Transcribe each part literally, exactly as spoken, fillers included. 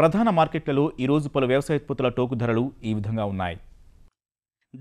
ప్రధాన మార్కెట్లలో ఈ రోజు పలు వ్యవసాయ ఉత్పత్తుల టోకు ధరలు ఈ విధంగా ఉన్నాయి.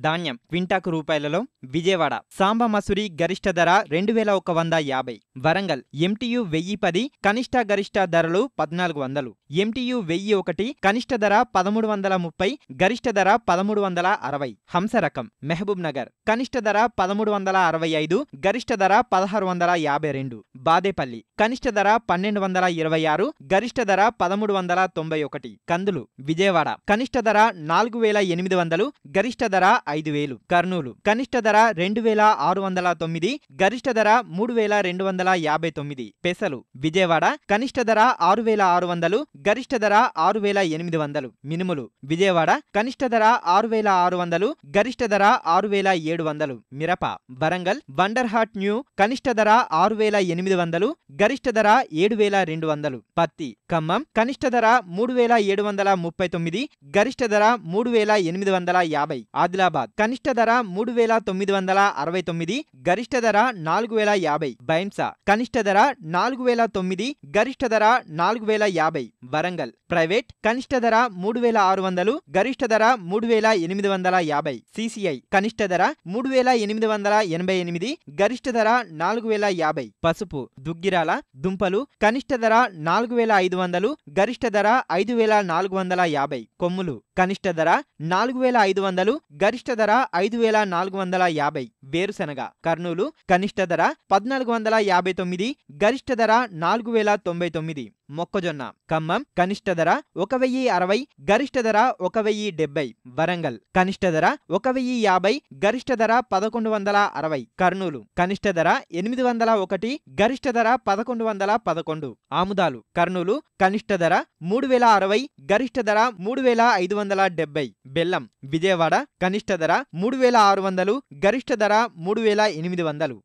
ధాన్యం క్వింటాకు రూపాయలలో విజయవాడ సాంబ మసూరి గరిష్ట ధర రెండు వేల ఒక వంద యాభై, వరంగల్ ఎంటీయు వెయ్యి పది కనిష్ట గరిష్ట ధరలు పద్నాలుగు వందలు, ఎంటీయు వెయ్యి ఒకటి కనిష్ట ధర పదమూడు వందల ముప్పై, గరిష్ట ధర పదమూడు వందల అరవై. హంసరకం మెహబూబ్ నగర్ కనిష్ట ధర పదమూడు వందల అరవై ఐదు, గరిష్ట ధర పదహారు వందల యాభై రెండు. బాదేపల్లి కనిష్ట ధర పన్నెండు వందల ఇరవై ఆరు, గరిష్ట ధర పదమూడు వందల తొంభై ఒకటి. కందులు విజయవాడ కనిష్ట ధర నాలుగు వేల ఎనిమిది వందలు, గరిష్ట ధర ఐదు వేలు. కర్నూలు కనిష్ట ధర రెండు వేల ఆరు వందల తొమ్మిది, గరిష్ట ధర మూడు వేల రెండు వందల యాభై తొమ్మిది. పెసలు విజయవాడ కనిష్ట ధర ఆరు వేల ఆరు వందలు, గరిష్ట ధర ఆరు వేల ఎనిమిది వందలు. మినుములు విజయవాడ కనిష్ట ధర ఆరు వేల ఆరు వందలు, గరిష్ట ధర ఆరు వేల ఏడు వందలు. మిరప వరంగల్ వండర్హాట్ న్యూ కనిష్ట ధర ఆరు వేల ఎనిమిది వందలు, గరిష్ట ధర ఏడు వేల రెండు వందలు. పత్తి ఖమ్మం కనిష్ట ధర మూడు వేల ఏడు వందల ముప్పై తొమ్మిది, గరిష్ట ధర మూడు వేల ఎనిమిది వందల యాభై. ఆదిలాబాద్ కనిష్ట ధర మూడు వేల తొమ్మిది వందల అరవై తొమ్మిది, గరిష్ట ధర నాలుగు వేల యాభై. బైంసా కనిష్ట ధర నాలుగు వేల తొమ్మిది, గరిష్ట ధర నాలుగు వేల యాభై. వరంగల్ ప్రైవేట్ కనిష్ట ధర మూడు వేల ఆరు వందలు, గరిష్ట ధర మూడు వేల ఎనిమిది వందల యాభై. సిసిఐ కనిష్ట ధర మూడు వేల ఎనిమిది వందల ఎనభై ఎనిమిది, గరిష్ట ధర నాలుగు వేల యాభై. పసుపు దుగ్గిరాల దుంపలు కనిష్ట ధర నాలుగు వేల ఐదు వందలు, గరిష్ట ధర ఐదు వేల నాలుగు వందల యాభై. కొమ్ములు కనిష్ట ధర నాలుగు వేల ఐదు వందలు, గరిష్ట ధర ఐదు వేల నాలుగు వందల యాభై. వేరుశనగ కర్నూలు కనిష్ట ధర పద్నాలుగు వందల యాభై తొమ్మిది, గరిష్ట ధర నాలుగు వేల తొంభై తొమ్మిది. మొక్కజొన్న ఖమ్మం కనిష్ట ధర ఒక వెయ్యి అరవై, గరిష్ట ధర ఒక వెయ్యి డెబ్బై. వరంగల్ కనిష్ట ధర ఒక వెయ్యి యాభై, గరిష్ట ధర పదకొండు వందల అరవై. కర్నూలు కనిష్ట ధర ఎనిమిది వందల ఒకటి, గరిష్ట ధర పదకొండు వందల పదకొండు. ఆముదాలు కర్నూలు కనిష్ట ధర మూడు వేల అరవై, గరిష్ట ధర మూడు వేల ఐదు వందల డెబ్బై. బెల్లం విజయవాడ కనిష్ట ధర మూడు వేల ఆరు వందలు, గరిష్ట ధర మూడు వేల ఎనిమిది వందలు.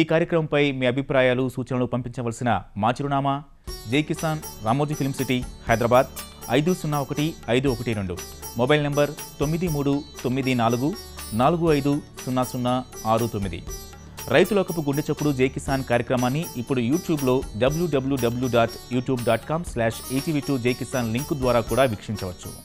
ఈ కార్యక్రమంపై మీ అభిప్రాయాలు సూచనలు పంపించవలసిన మా చిరునామా జైకిసాన్ రామోజీ ఫిల్మ్ సిటీ హైదరాబాద్ ఐదు సున్నా ఒకటి ఐదు ఒకటి రెండు, మొబైల్ నంబర్ తొమ్మిది మూడు తొమ్మిది నాలుగు నాలుగు ఐదు సున్నా సున్నా ఆరు తొమ్మిది. రైతులకపు గుండె చప్పుడు జై కిసాన్ కార్యక్రమాన్ని ఇప్పుడు యూట్యూబ్లో WWW dot YouTube dot com slash ETV two Jai Kisan link ద్వారా కూడా వీక్షించవచ్చు.